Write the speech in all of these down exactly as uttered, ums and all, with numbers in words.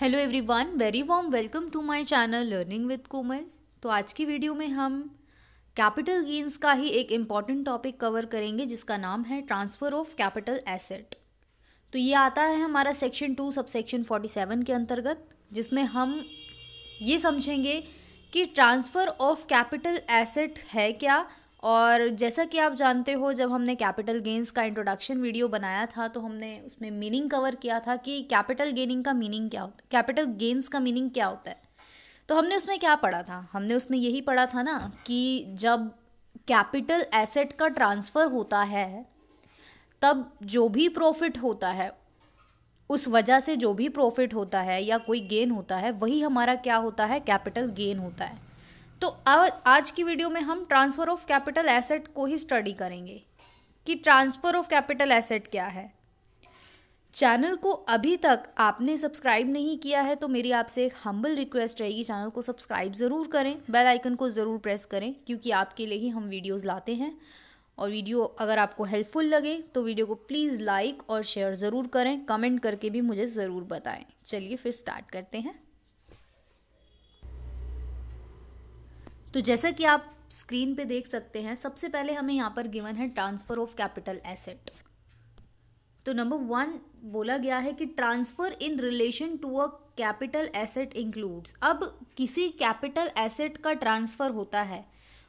Hello everyone, very warm welcome to my channel learning with Komal. तो आज की video में हम कैपिटल गेन्स का ही एक इम्पॉर्टेंट टॉपिक कवर करेंगे जिसका नाम है ट्रांसफ़र ऑफ कैपिटल एसेट। तो ये आता है हमारा सेक्शन टू सब सेक्शन सैंतालीस के अंतर्गत, जिसमें हम ये समझेंगे कि ट्रांसफ़र ऑफ कैपिटल एसेट है क्या। और जैसा कि आप जानते हो, जब हमने कैपिटल गेन्स का इंट्रोडक्शन वीडियो बनाया था तो हमने उसमें मीनिंग कवर किया था कि कैपिटल गेनिंग का मीनिंग क्या होता है, कैपिटल गेन्स का मीनिंग क्या होता है। तो हमने उसमें क्या पढ़ा था, हमने उसमें यही पढ़ा था ना कि जब कैपिटल एसेट का ट्रांसफ़र होता है तब जो भी प्रॉफिट होता है, उस वजह से जो भी प्रॉफिट होता है या कोई गेन होता है, वही हमारा क्या होता है, कैपिटल गेन होता है। तो आज की वीडियो में हम ट्रांसफ़र ऑफ कैपिटल एसेट को ही स्टडी करेंगे कि ट्रांसफ़र ऑफ कैपिटल एसेट क्या है। चैनल को अभी तक आपने सब्सक्राइब नहीं किया है तो मेरी आपसे एक हम्बल रिक्वेस्ट रहेगी, चैनल को सब्सक्राइब ज़रूर करें, बेल आइकन को ज़रूर प्रेस करें, क्योंकि आपके लिए ही हम वीडियोज़ लाते हैं। और वीडियो अगर आपको हेल्पफुल लगे तो वीडियो को प्लीज़ लाइक और शेयर ज़रूर करें, कमेंट करके भी मुझे ज़रूर बताएँ। चलिए फिर स्टार्ट करते हैं। तो जैसा कि आप स्क्रीन पे देख सकते हैं, सबसे पहले हमें यहाँ पर गिवन है ट्रांसफ़र ऑफ कैपिटल एसेट। तो नंबर वन बोला गया है कि transfer in relation to a capital asset includes. अब किसी कैपिटल एसेट का ट्रांसफ़र होता है,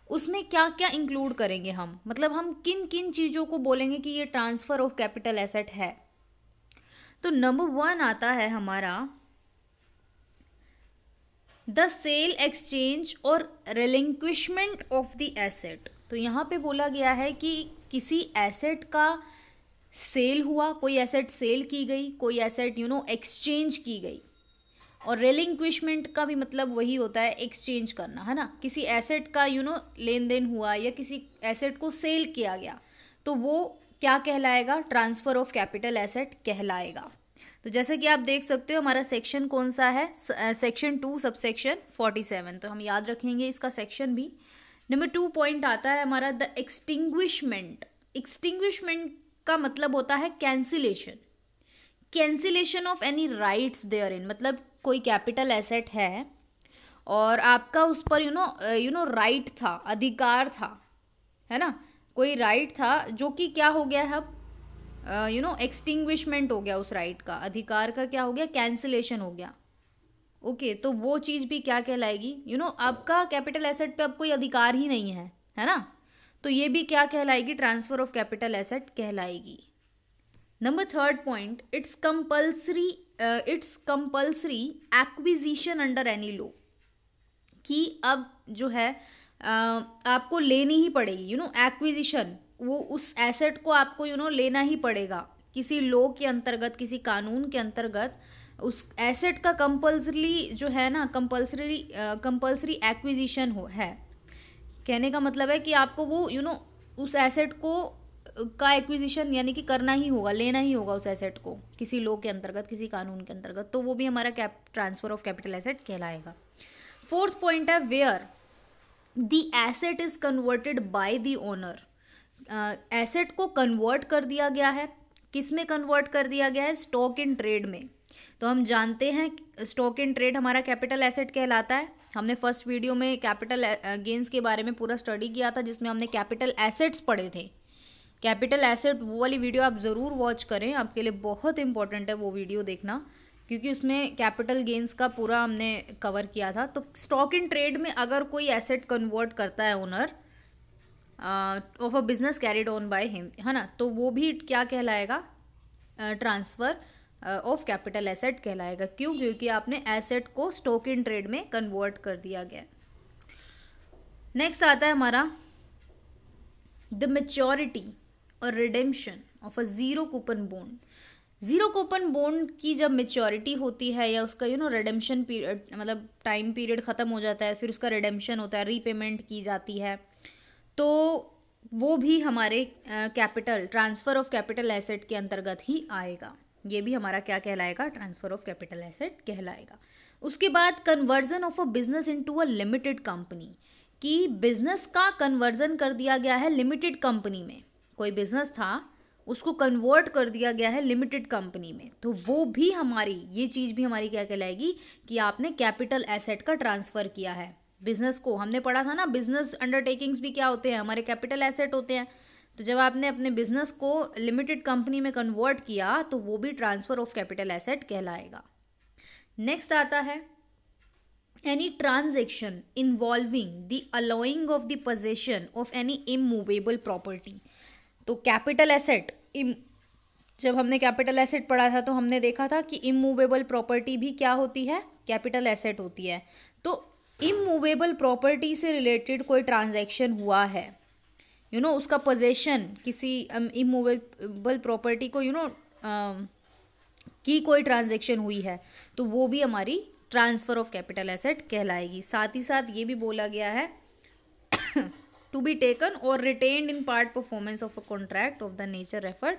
उसमें क्या क्या इंक्लूड करेंगे हम, मतलब हम किन किन चीज़ों को बोलेंगे कि ये ट्रांसफ़र ऑफ कैपिटल एसेट है। तो नंबर वन आता है हमारा द सेल, एक्सचेंज और रिलिंक्विशमेंट ऑफ द एसेट। तो यहाँ पे बोला गया है कि किसी एसेट का सेल हुआ, कोई एसेट सेल की गई, कोई एसेट यू नो एक्सचेंज की गई। और रिलिंक्विशमेंट का भी मतलब वही होता है, एक्सचेंज करना, है ना। किसी एसेट का यू नो लेन देन हुआ या किसी एसेट को सेल किया गया तो वो क्या कहलाएगा, ट्रांसफ़र ऑफ कैपिटल एसेट कहलाएगा। तो जैसे कि आप देख सकते हो हमारा सेक्शन कौन सा है, सेक्शन टू सब सेक्शन सैंतालीस, तो हम याद रखेंगे इसका सेक्शन भी। नंबर टू पॉइंट आता है हमारा द एक्सटिंग्विशमेंट। एक्सटिंग्विशमेंट का मतलब होता है cancellation, cancellation of any rights therein. मतलब कोई कैपिटल एसेट है और आपका उस पर you know you know right था, अधिकार था, है ना, कोई राइट था जो कि क्या हो गया है अब, यू नो एक्सटिंग्विशमेंट हो गया उस राइट का, अधिकार का क्या हो गया, कैंसिलेशन हो गया। ओके okay, तो वो चीज़ भी क्या कहलाएगी, यू you नो know, आपका कैपिटल एसेट पे अब कोई अधिकार ही नहीं है, है ना, तो ये भी क्या कहलाएगी, ट्रांसफ़र ऑफ कैपिटल एसेट कहलाएगी। Number third point, it's compulsory it's compulsory acquisition under any law. कि अब जो है uh, आपको लेनी ही पड़ेगी, यू नो एक्विजिशन, वो उस एसेट को आपको यू नो लेना ही पड़ेगा। किसी लॉ के अंतर्गत, किसी कानून के अंतर्गत उस एसेट का कंपल्सरी जो है ना, कंपल्सरी कंपल्सरी एक्विजिशन हो है। कहने का मतलब है कि आपको वो यू नो उस एसेट को का एक्विजिशन यानी कि करना ही होगा, लेना ही होगा उस एसेट को, किसी लॉ के अंतर्गत, किसी कानून के अंतर्गत। तो वो भी हमारा cap transfer of capital asset कहलाएगा। फोर्थ पॉइंट है where the asset is converted by the owner. Asset uh, को कन्वर्ट कर दिया गया है, किस में कन्वर्ट कर दिया गया है, स्टॉक इन ट्रेड में। तो हम जानते हैं स्टॉक इन ट्रेड हमारा कैपिटल एसेट कहलाता है। हमने फर्स्ट वीडियो में कैपिटल गेन्स के बारे में पूरा स्टडी किया था, जिसमें हमने कैपिटल एसेट्स पढ़े थे। कैपिटल एसेट वो वाली वीडियो आप ज़रूर वॉच करें, आपके लिए बहुत इंपॉर्टेंट है वो वीडियो देखना, क्योंकि उसमें कैपिटल गेन्स का पूरा हमने कवर किया था। तो स्टॉक इन ट्रेड में अगर कोई एसेट कन्वर्ट करता है owner of a business carried on by him, है ना, तो वो भी क्या कहलाएगा, ट्रांसफ़र ऑफ कैपिटल एसेट कहलाएगा। क्यों, क्योंकि आपने एसेट को स्टॉक इन ट्रेड में कन्वर्ट कर दिया गया। नेक्स्ट आता है हमारा द मैच्योरिटी और redemption of a zero coupon bond. Zero coupon bond की जब मैच्योरिटी होती है या उसका यू नो रिडेम्पशन पीरियड, मतलब टाइम पीरियड ख़त्म हो जाता है, फिर उसका रिडेम्पशन होता है, रीपेमेंट की जाती है, तो वो भी हमारे capital transfer of capital asset के अंतर्गत ही आएगा। ये भी हमारा क्या कहलाएगा, ट्रांसफ़र ऑफ कैपिटल एसेट कहलाएगा। उसके बाद conversion of a business into a limited company. कि बिजनेस का कन्वर्जन कर दिया गया है लिमिटेड कंपनी में। कोई बिजनेस था, उसको कन्वर्ट कर दिया गया है लिमिटेड कंपनी में, तो वो भी हमारी, ये चीज़ भी हमारी क्या कहलाएगी कि आपने कैपिटल एसेट का ट्रांसफ़र किया है बिजनेस को। हमने पढ़ा था ना बिजनेस अंडरटेकिंग्स भी क्या होते हैं, हमारे कैपिटल एसेट होते हैं। तो जब आपने अपने बिजनेस को लिमिटेड कंपनी में कन्वर्ट किया तो वो भी ट्रांसफ़र ऑफ कैपिटल एसेट कहलाएगा। नेक्स्ट आता है any transaction involving the allowing of the possession of any immovable property. तो कैपिटल एसेट, जब हमने कैपिटल एसेट पढ़ा था तो हमने देखा था कि इमूवेबल प्रॉपर्टी भी क्या होती है, कैपिटल एसेट होती है। तो इमूवेबल प्रॉपर्टी से रिलेटेड कोई ट्रांजेक्शन हुआ है, यू नो उसका पोजेशन किसी इमूवेबल प्रॉपर्टी को, यू नो की कोई ट्रांजेक्शन हुई है, तो वो भी हमारी ट्रांसफ़र ऑफ कैपिटल एसेट कहलाएगी। साथ ही साथ ये भी बोला गया है टू बी टेकन और retained in part performance of a contract of the nature referred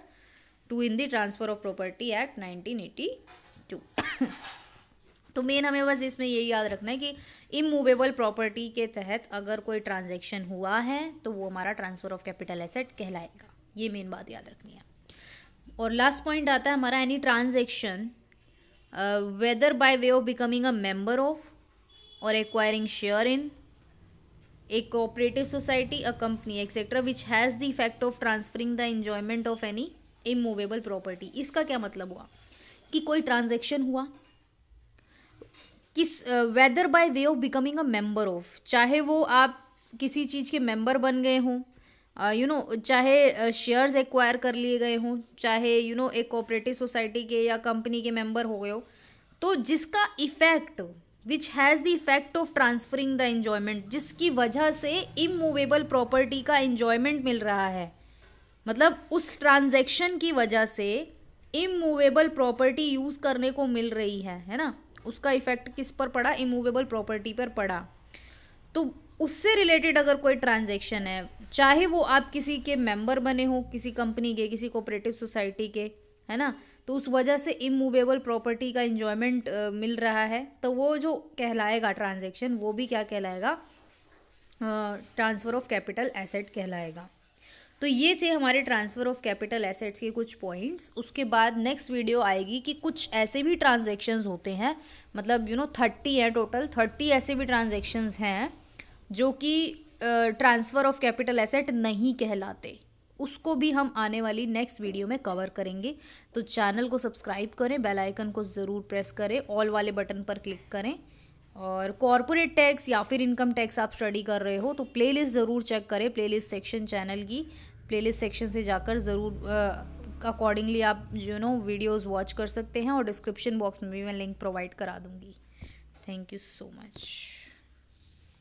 to in the transfer of property act nineteen eighty two. तो मेन हमें बस इसमें यही याद रखना है कि इमूवेबल प्रॉपर्टी के तहत अगर कोई ट्रांजेक्शन हुआ है तो वो हमारा ट्रांसफ़र ऑफ कैपिटल एसेट कहलाएगा। ये मेन बात याद रखनी है। और लास्ट पॉइंट आता है हमारा any transaction whether by way of becoming a member of और acquiring share in a cooperative society a company etcetera which has the effect of transferring the enjoyment of any immovable property. इसका क्या मतलब हुआ कि कोई transaction हुआ किस whether by way of becoming a member of, चाहे वो आप किसी चीज़ के मेंबर बन गए हों, यू नो चाहे शेयर्स एक्वायर कर लिए गए हों, चाहे यू नो एक कोऑपरेटिव सोसाइटी के या कंपनी के मेंबर हो गए हो, तो जिसका effect which has the effect of transferring the enjoyment, जिसकी वजह से इमूवेबल प्रॉपर्टी का एंजॉयमेंट मिल रहा है, मतलब उस ट्रांजैक्शन की वजह से इमूवेबल प्रॉपर्टी यूज़ करने को मिल रही है, है ना। उसका इफेक्ट किस पर पड़ा, इमूवेबल प्रॉपर्टी पर पड़ा। तो उससे रिलेटेड अगर कोई ट्रांजेक्शन है, चाहे वो आप किसी के मेंबर बने हो, किसी कंपनी के, किसी कोऑपरेटिव सोसाइटी के, है ना, तो उस वजह से इमूवेबल प्रॉपर्टी का एंजॉयमेंट मिल रहा है, तो वो जो कहलाएगा ट्रांजेक्शन, वो भी क्या कहलाएगा, ट्रांसफ़र ऑफ कैपिटल एसेट कहलाएगा। तो ये थे हमारे ट्रांसफ़र ऑफ कैपिटल एसेट्स के कुछ पॉइंट्स। उसके बाद नेक्स्ट वीडियो आएगी कि कुछ ऐसे भी ट्रांजेक्शन्स होते हैं, मतलब यू नो थर्टी है टोटल, थर्टी ऐसे भी ट्रांजेक्शन्स हैं जो कि ट्रांसफ़र ऑफ कैपिटल एसेट नहीं कहलाते, उसको भी हम आने वाली नेक्स्ट वीडियो में कवर करेंगे। तो चैनल को सब्सक्राइब करें, बेल आइकन को ज़रूर प्रेस करें, ऑल वाले बटन पर क्लिक करें। और कॉर्पोरेट टैक्स या फिर इनकम टैक्स आप स्टडी कर रहे हो तो प्लेलिस्ट ज़रूर चेक करें, प्लेलिस्ट सेक्शन चैनल की प्लेलिस्ट सेक्शन से जाकर ज़रूर अकॉर्डिंगली आप यू नो वीडियोज़ वॉच कर सकते हैं। और डिस्क्रिप्शन बॉक्स में भी मैं लिंक प्रोवाइड करा दूँगी। Thank you so much.